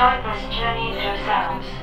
Start this journey through sounds.